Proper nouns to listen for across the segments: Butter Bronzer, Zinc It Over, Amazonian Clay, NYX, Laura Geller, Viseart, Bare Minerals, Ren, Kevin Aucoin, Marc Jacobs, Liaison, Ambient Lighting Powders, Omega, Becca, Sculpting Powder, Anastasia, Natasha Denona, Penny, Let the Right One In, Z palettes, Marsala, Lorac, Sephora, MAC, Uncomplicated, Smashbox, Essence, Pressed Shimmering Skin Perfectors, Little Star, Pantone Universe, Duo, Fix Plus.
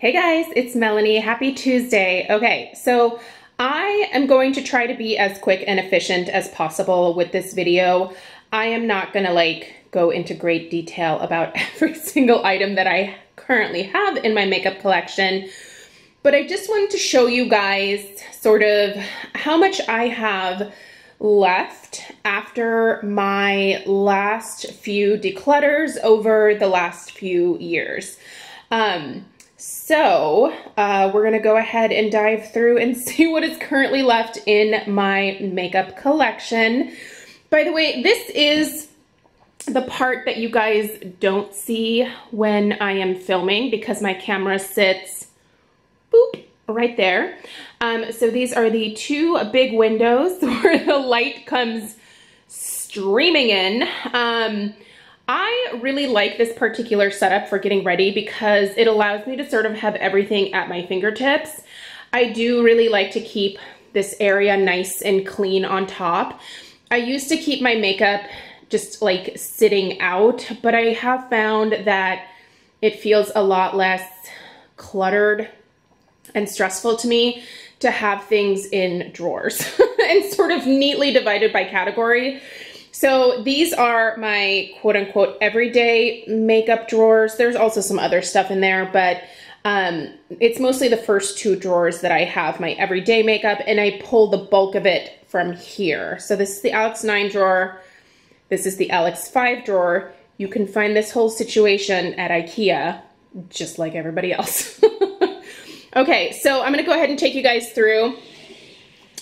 Hey guys, it's Melanie. Happy Tuesday. Okay, so I am going to try to be as quick and efficient as possible with this video. I am not gonna like go into great detail about every single item that I currently have in my makeup collection, but I just wanted to show you guys sort of how much I have left after my last few declutters over the last few years. So we're gonna go ahead and dive through and see what is currently left in my makeup collection. By the way, this is the part that you guys don't see when I am filming because my camera sits boop right there. So these are the two big windows where the light comes streaming in. I really like this particular setup for getting ready because it allows me to sort of have everything at my fingertips. I do really like to keep this area nice and clean on top. I used to keep my makeup just like sitting out, but I have found that it feels a lot less cluttered and stressful to me to have things in drawers and sort of neatly divided by category. So these are my quote-unquote everyday makeup drawers. There's also some other stuff in there, but it's mostly the first two drawers that I have my everyday makeup, and I pull the bulk of it from here. So this is the Alex 9 drawer. This is the Alex 5 drawer. You can find this whole situation at IKEA, just like everybody else. Okay, so I'm gonna go ahead and take you guys through.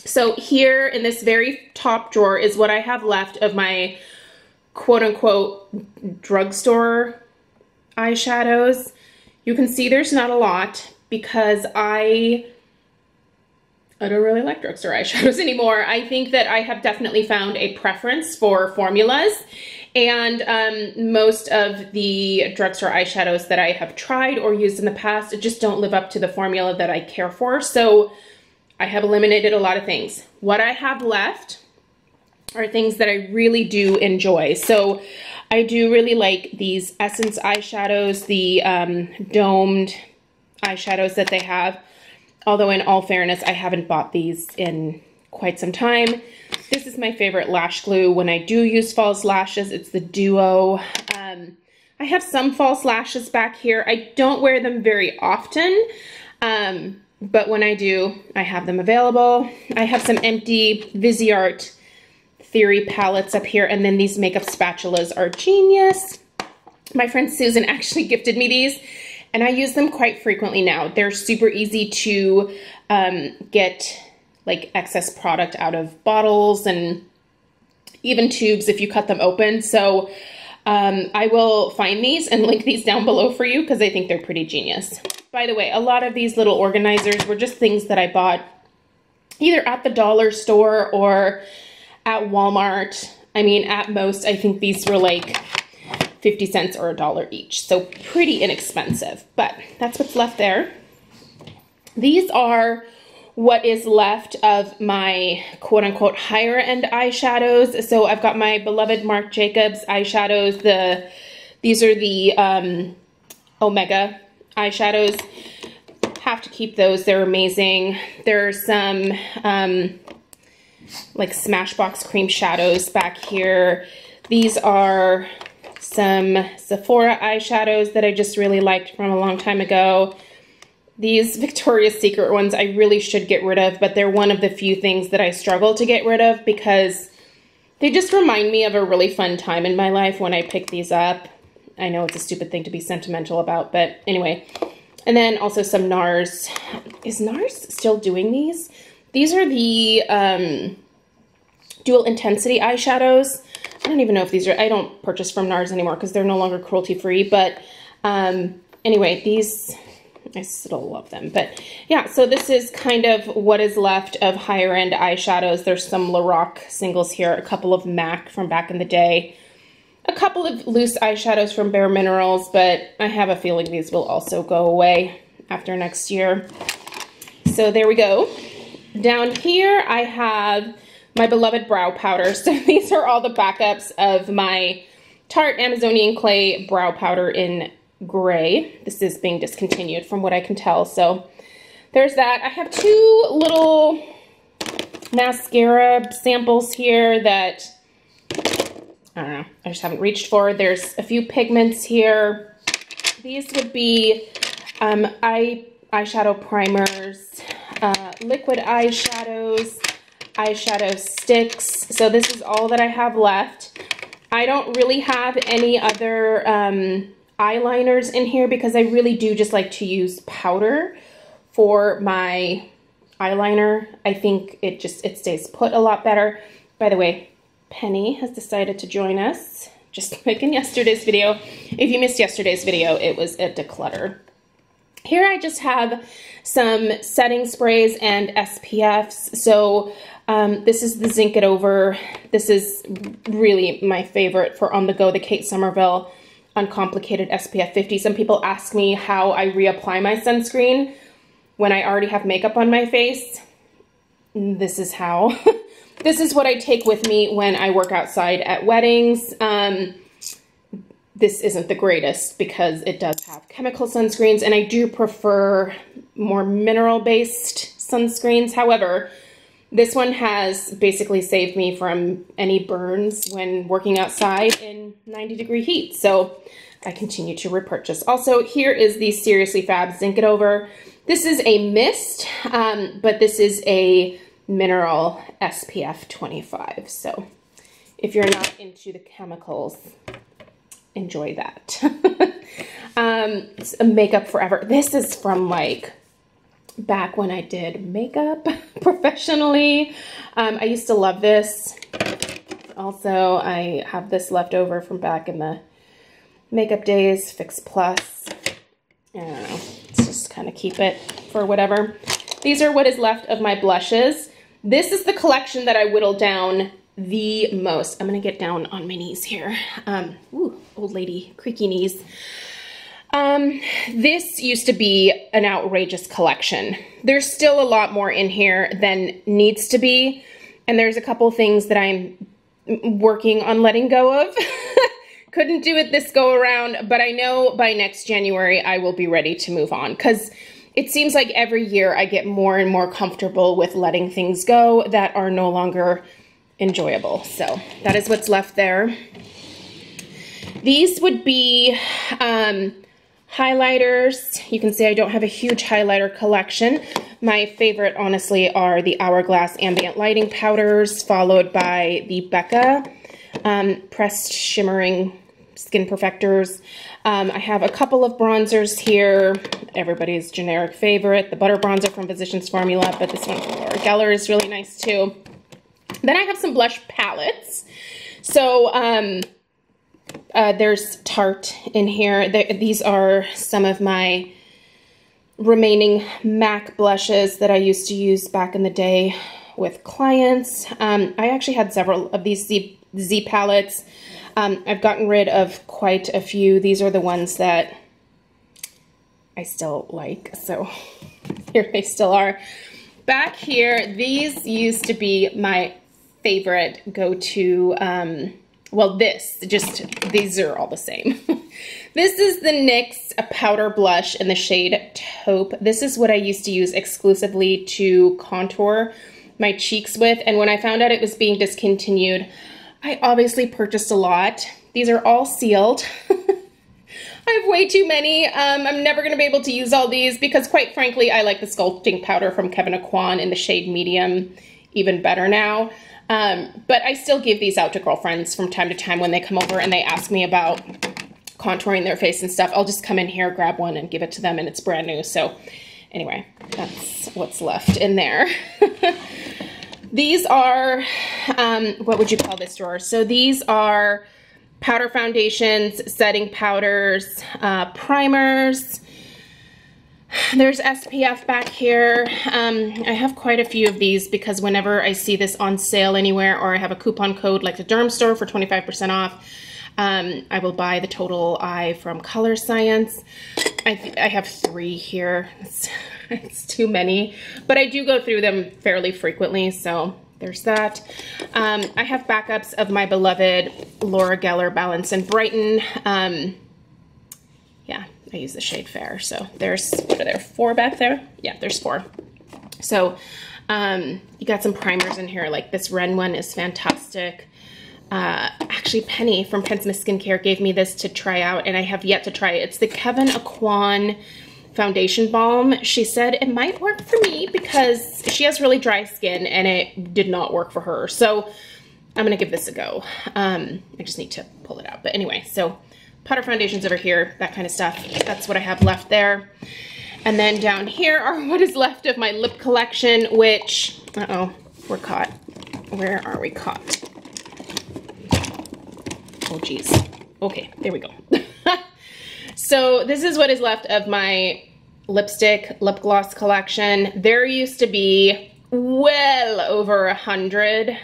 So here in this very top drawer is what I have left of my quote-unquote drugstore eyeshadows. You can see there's not a lot because I don't really like drugstore eyeshadows anymore. I think that I have definitely found a preference for formulas, and most of the drugstore eyeshadows that I have tried or used in the past just don't live up to the formula that I care for. So I have eliminated a lot of things. What I have left are things that I really do enjoy. So I do really like these Essence eyeshadows, the domed eyeshadows that they have. Although in all fairness, I haven't bought these in quite some time. This is my favorite lash glue when I do use false lashes. It's the Duo. I have some false lashes back here. I don't wear them very often. But when I do, I have them available. I have some empty Viseart Theory palettes up here, and then these makeup spatulas are genius. My friend Susan actually gifted me these, and I use them quite frequently now. They're super easy to get like excess product out of bottles and even tubes if you cut them open. So I will find these and link these down below for you because I think they're pretty genius. By the way, a lot of these little organizers were just things that I bought either at the dollar store or at Walmart. I mean, at most, I think these were like 50 cents or $1 each. So pretty inexpensive, but that's what's left there. These are what is left of my quote unquote higher end eyeshadows. So I've got my beloved Marc Jacobs eyeshadows. These are the Omega eyeshadows. Have to keep those, they're amazing. There are some like Smashbox cream shadows back here. These are some Sephora eyeshadows that I just really liked from a long time ago. These Victoria's Secret ones I really should get rid of, but they're one of the few things that I struggle to get rid of because they just remind me of a really fun time in my life when I picked these up. I know it's a stupid thing to be sentimental about, but anyway. And then also some NARS. Is NARS still doing these? These are the dual intensity eyeshadows. I don't even know if these are, I don't purchase from NARS anymore because they're no longer cruelty-free, but anyway, these, I still love them, but yeah, so this is kind of what is left of higher end eyeshadows. There's some Lorac singles here, a couple of MAC from back in the day, a couple of loose eyeshadows from Bare Minerals, but I have a feeling these will also go away after next year. So there we go. Down here, I have my beloved brow powder. So these are all the backups of my Tarte Amazonian Clay brow powder in gray. This is being discontinued from what I can tell, so there's that. I have two little mascara samples here that, I don't know, I just haven't reached for. There's a few pigments here. These would be eyeshadow primers, liquid eyeshadows, eyeshadow sticks. So this is all that I have left. I don't really have any other eyeliners in here because I really do just like to use powder for my eyeliner. I think it stays put a lot better. By the way, Penny has decided to join us, just like in yesterday's video. If you missed yesterday's video, it was a declutter. Here I just have some setting sprays and SPFs. So this is the Zinc It Over. This is really my favorite for on the go, the Kate Somerville Uncomplicated SPF 50. Some people ask me how I reapply my sunscreen when I already have makeup on my face. This is how. This is what I take with me when I work outside at weddings. This isn't the greatest because it does have chemical sunscreens, and I do prefer more mineral-based sunscreens. However, this one has basically saved me from any burns when working outside in 90-degree heat, so I continue to repurchase. Also, here is the Seriously Fab Zinc It Over. This is a mist, but this is a mineral SPF 25, so if you're not into the chemicals, enjoy that. Makeup Forever. This is from like back when I did makeup professionally. I used to love this. Also, I have this left over from back in the makeup days. Fix Plus. I don't know. Let's just kind of keep it for whatever. These are what is left of my blushes. This is the collection that I whittled down the most. I'm gonna get down on my knees here. Ooh, old lady, creaky knees. This used to be an outrageous collection. There's still a lot more in here than needs to be, and there's a couple things that I'm working on letting go of. Couldn't do it this go around, but I know by next January I will be ready to move on, because it seems like every year I get more and more comfortable with letting things go that are no longer enjoyable. So that is what's left there. These would be highlighters. You can see I don't have a huge highlighter collection. My favorite, honestly, are the Hourglass Ambient Lighting Powders, followed by the Becca Pressed Shimmering Skin Perfectors. I have a couple of bronzers here. Everybody's generic favorite, the Butter Bronzer from Physicians Formula, but this one from Laura Geller is really nice too. Then I have some blush palettes. So there's Tarte in here. These are some of my remaining MAC blushes that I used to use back in the day with clients. I actually had several of these Z palettes. I've gotten rid of quite a few. These are the ones that I still like, so here they still are. Back here, these used to be my favorite go-to, well, this, just, these are all the same. This is the NYX Powder Blush in the shade Taupe. This is what I used to use exclusively to contour my cheeks with, and when I found out it was being discontinued, I obviously purchased a lot. These are all sealed. I have way too many. I'm never going to be able to use all these because, quite frankly, I like the Sculpting Powder from Kevin Aucoin in the shade Medium even better now. But I still give these out to girlfriends from time to time when they come over and they ask me about contouring their face and stuff. I'll just come in here, grab one, and give it to them, and it's brand new. So anyway, that's what's left in there. These are, what would you call this drawer? So these are powder foundations, setting powders, primers. There's SPF back here. I have quite a few of these because whenever I see this on sale anywhere or I have a coupon code like the Derm Store for 25% off, I will buy the Total Eye from Color Science. I have 3 here. It's too many, but I do go through them fairly frequently, so there's that. I have backups of my beloved Laura Geller Balance and Brighten. Yeah, I use the shade Fair. So there's, what are there, 4 back there? Yeah, there's 4. So you got some primers in here. Like this Ren one is fantastic. Actually, Penny from Penn Smith Skincare gave me this to try out, and I have yet to try it. It's the Kevin Aucoin foundation balm. She said it might work for me because she has really dry skin, and it did not work for her. So I'm going to give this a go. I just need to pull it out. But anyway, so powder foundations over here, that kind of stuff. That's what I have left there. And then down here are what is left of my lip collection, which, uh-oh, we're caught. Where are we caught? Oh, geez. Okay, there we go. So this is what is left of my lipstick, lip gloss collection. There used to be well over 100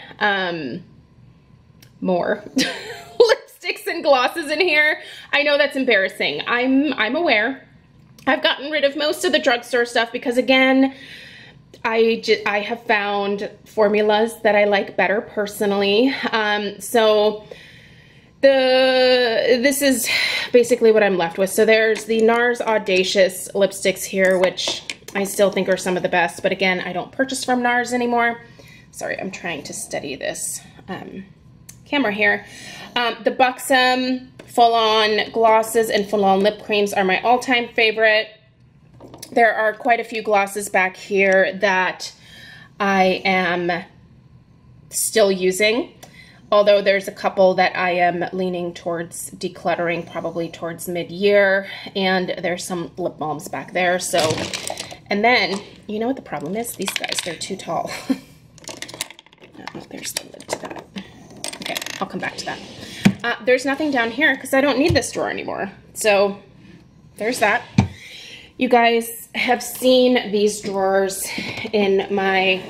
more lipsticks and glosses in here. I know that's embarrassing. I'm aware. I've gotten rid of most of the drugstore stuff because, again, I have found formulas that I like better personally. So this is basically what I'm left with. So there's the NARS Audacious lipsticks here, which I still think are some of the best, but again, I don't purchase from NARS anymore. Sorry, I'm trying to steady this camera here. The Buxom full-on glosses and full-on lip creams are my all-time favorite. There are quite a few glosses back here that I am still using, although there's a couple that I am leaning towards decluttering, probably towards mid-year, and there's some lip balms back there. So, and then, you know what the problem is? These guys, they're too tall. Oh, there's the lid to that. Okay, I'll come back to that. There's nothing down here because I don't need this drawer anymore. So there's that. You guys have seen these drawers in my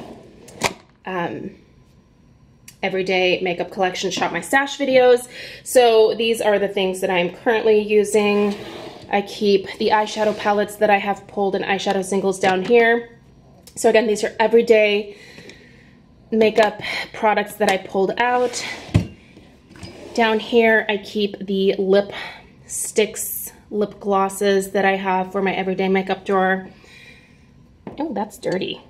everyday makeup collection shop my stash videos. So these are the things that I'm currently using. I keep the eyeshadow palettes that I have pulled and eyeshadow singles down here. So again, these are everyday makeup products that I pulled out. Down here, I keep the lip sticks, lip glosses that I have for my everyday makeup drawer. Oh, that's dirty.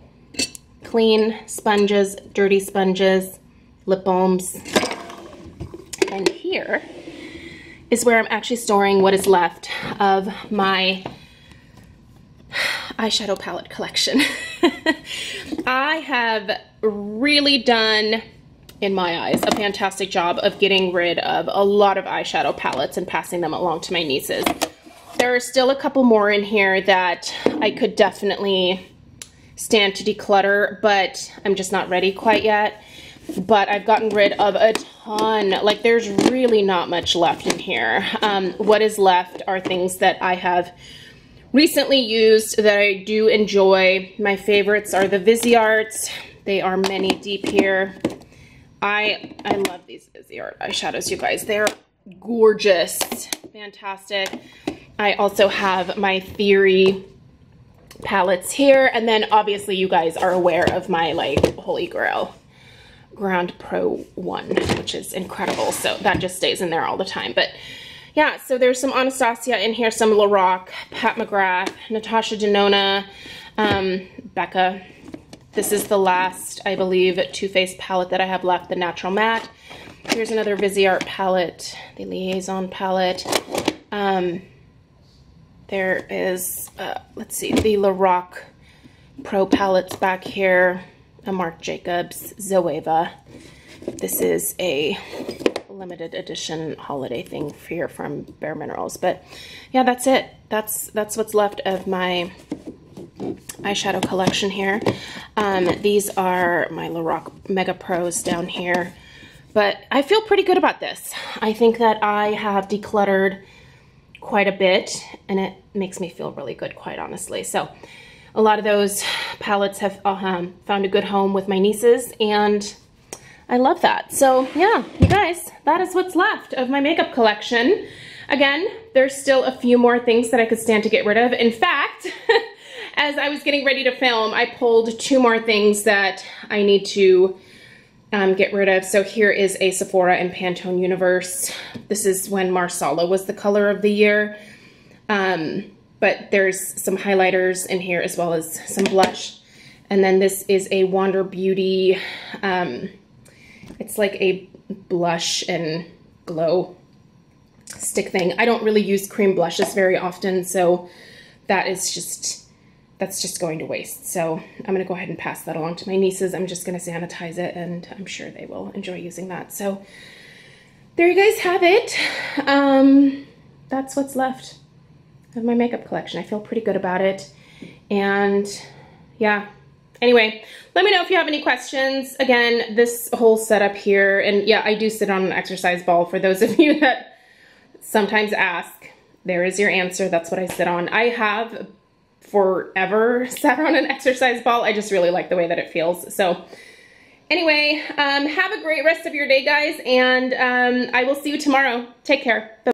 Clean sponges, dirty sponges, lip balms. And here is where I'm actually storing what is left of my eyeshadow palette collection. I have really done, in my eyes, a fantastic job of getting rid of a lot of eyeshadow palettes and passing them along to my nieces. There are still a couple more in here that I could definitely stand to declutter, but I'm just not ready quite yet. But I've gotten rid of a ton. Like, there's really not much left in here. What is left are things that I have recently used that I do enjoy. My favorites are the Visearts. They are many deep here. I love these Viseart eyeshadows, you guys. They're gorgeous, fantastic. I also have my Theory palettes here. And then obviously you guys are aware of my like Holy Grail Ground Pro one, which is incredible. So that just stays in there all the time. But yeah, so there's some Anastasia in here, some Lorac, Pat McGrath, Natasha Denona, Becca. This is the last, I believe, Too Faced palette that I have left, the Natural Matte. Here's another Viseart palette, the Liaison palette. There is, let's see, the Lorac Pro palettes back here, a Marc Jacobs, Zoeva. This is a limited edition holiday thing here from Bare Minerals. But yeah, that's it. That's what's left of my eyeshadow collection here. These are my Lorac Mega Pros down here, but I feel pretty good about this. I think that I have decluttered quite a bit, and it makes me feel really good, quite honestly. So a lot of those palettes have found a good home with my nieces, and I love that. So yeah, you guys, that is what's left of my makeup collection. Again, there's still a few more things that I could stand to get rid of. In fact, as I was getting ready to film, I pulled 2 more things that I need to get rid of. So here is a Sephora and Pantone Universe. This is when Marsala was the color of the year. But there's some highlighters in here as well as some blush. And then this is a Wander Beauty, it's like a blush and glow stick thing. I don't really use cream blushes very often, so that is just, that's just going to waste. So I'm gonna go ahead and pass that along to my nieces. I'm just gonna sanitize it and I'm sure they will enjoy using that. So there you guys have it. That's what's left of my makeup collection. I feel pretty good about it. And yeah, anyway, let me know if you have any questions. Again, this whole setup here, and yeah, I do sit on an exercise ball for those of you that sometimes ask. There is your answer. That's what I sit on. I have forever sat on an exercise ball. I just really like the way that it feels. So anyway, have a great rest of your day, guys, and I will see you tomorrow. Take care. Bye.